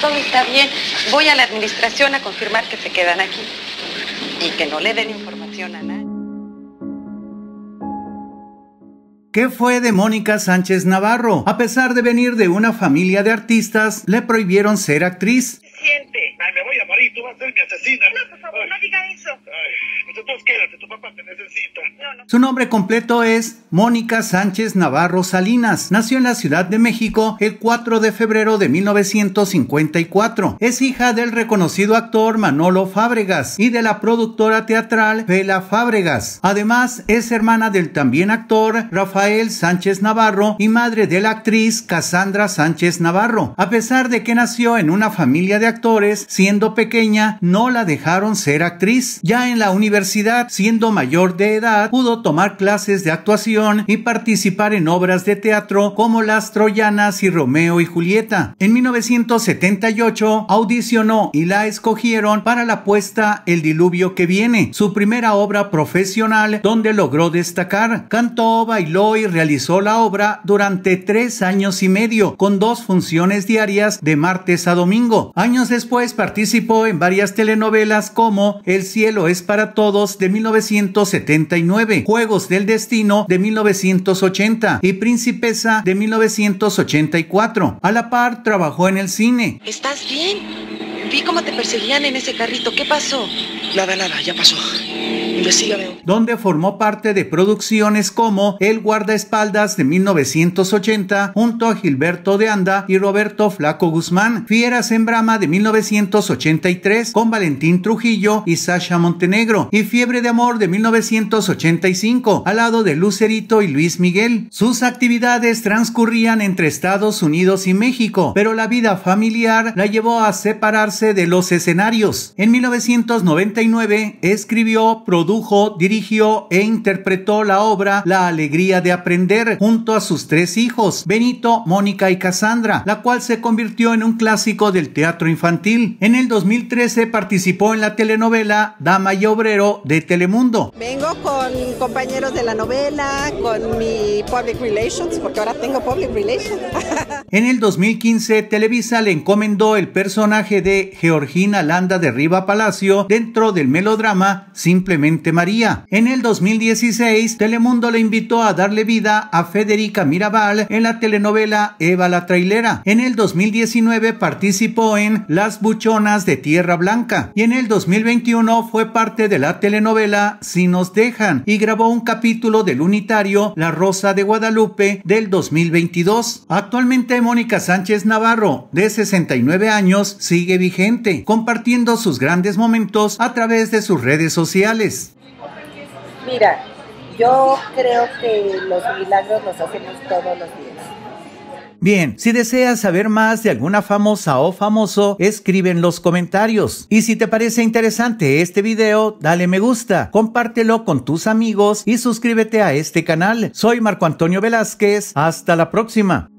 todo está bien. Voy a la administración a confirmar que se quedan aquí y que no le den información a nadie. ¿Qué fue de Mónica Sánchez Navarro? A pesar de venir de una familia de artistas, le prohibieron ser actriz. Siente. Ay, me voy a morir, tú vas a ser mi asesina. No, por favor, no diga eso. Ay, entonces quédate, tu papá te necesita. No. Su nombre completo es Mónica Sánchez Navarro Salinas. Nació en la Ciudad de México el 4 de febrero de 1954. Es hija del reconocido actor Manolo Fábregas y de la productora teatral Vela Fábregas. Además, es hermana del también actor Rafael Sánchez Navarro y madre de la actriz Cassandra Sánchez Navarro. A pesar de que nació en una familia de actores, siendo pequeña no la dejaron ser actriz. Ya en la universidad, siendo mayor de edad, pudo tomar clases de actuación y participar en obras de teatro como Las Troyanas y Romeo y Julieta. En 1978 audicionó y la escogieron para la puesta El diluvio que viene, su primera obra profesional donde logró destacar. Cantó, bailó y realizó la obra durante 3 años y medio, con 2 funciones diarias de martes a domingo. Años después participó en varias telenovelas como El cielo es para todos de 1979, Juegos del Destino de 1980 y Principesa de 1984. A la par trabajó en el cine. ¿Estás bien? Vi cómo te perseguían en ese carrito. ¿Qué pasó? Nada, nada, ya pasó. Investígame. Donde formó parte de producciones como El Guardaespaldas de 1980 junto a Gilberto de Anda y Roberto Flaco Guzmán, Fieras en Brama de 1983 con Valentín Trujillo y Sasha Montenegro, y Fiebre de Amor de 1985 al lado de Lucerito y Luis Miguel. Sus actividades transcurrían entre Estados Unidos y México, pero la vida familiar la llevó a separarse de los escenarios. En 1999 escribió, produjo, dirigió e interpretó la obra La Alegría de Aprender junto a sus 3 hijos, Benito, Mónica y Cassandra, la cual se convirtió en un clásico del teatro infantil. En el 2013 participó en la telenovela Dama y Obrero de Telemundo. Vengo con compañeros de la novela, con mi Public Relations, porque ahora tengo Public Relations. En el 2015 Televisa le encomendó el personaje de Georgina Landa de Riva Palacio dentro del melodrama Simplemente María. En el 2016, Telemundo le invitó a darle vida a Federica Mirabal en la telenovela Eva la Trailera. En el 2019 participó en Las Buchonas de Tierra Blanca y en el 2021 fue parte de la telenovela Si nos dejan y grabó un capítulo del unitario La Rosa de Guadalupe del 2022. Actualmente Mónica Sánchez Navarro, de 69 años, sigue vigente, compartiendo sus grandes momentos a través de sus redes sociales. Mira, yo creo que los milagros los hacemos todos los días. Bien, si deseas saber más de alguna famosa o famoso, escribe en los comentarios. Y si te parece interesante este video, dale me gusta, compártelo con tus amigos y suscríbete a este canal. Soy Marco Antonio Velázquez, hasta la próxima.